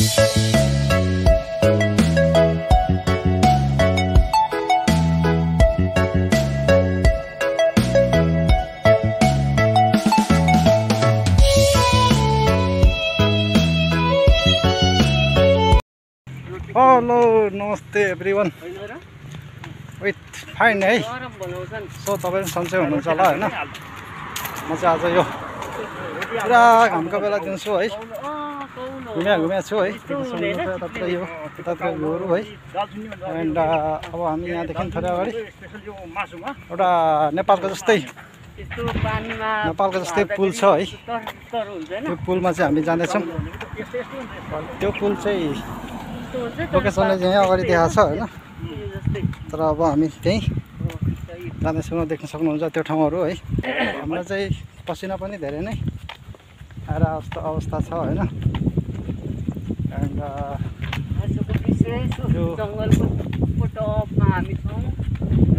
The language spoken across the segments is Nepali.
Hello, namaste everyone. Wait, fine, hey. So, तपाईहरु सन्चै हुनुहुन्छ होला हैन? म चाहिँ आज यो पुरा घामको बेला दिन्छु है। घुम्या छु है। तत्र यो गोरु है। एन्ड अब हामी यहाँ देखिन थोरै अगाडि एउटा नेपालको जस्तै पुल छ है। त्यो पुलमा चाहिँ हामी जाँदै छौं। त्यो पुल चाहिँ लोकेसनले यहाँ अगाडि देखाछ हैन तर अब हामी त्यही जाँदैछौँ देख्न सक्नुहुन्छ त्यो ठाउँहरु है हाम्रो चाहिँ पसिना पनि धेरै नै आएर अवस्था छ हैन एन्ड यसको विशेष जंगलको टपमा हामी छौँ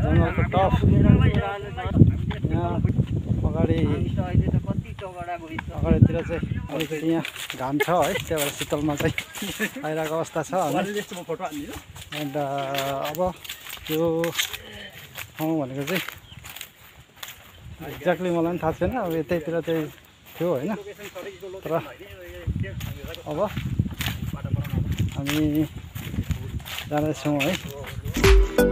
जंगलको टप अगाडि अहिले त कति टगडा गइछ अगाडितिर चाहिँ अहिले यहाँ घाम छ है त्यही भएर शीतलमा चाहिँ आइरहेको अवस्था छ एन्ड अब यो ठाउँ भनेको चाहिँ एक्ज्याक्टली मलाई पनि थाहा छैन अब यतैतिर चाहिँ थियो होइन तर अब हामी जाँदैछौँ है।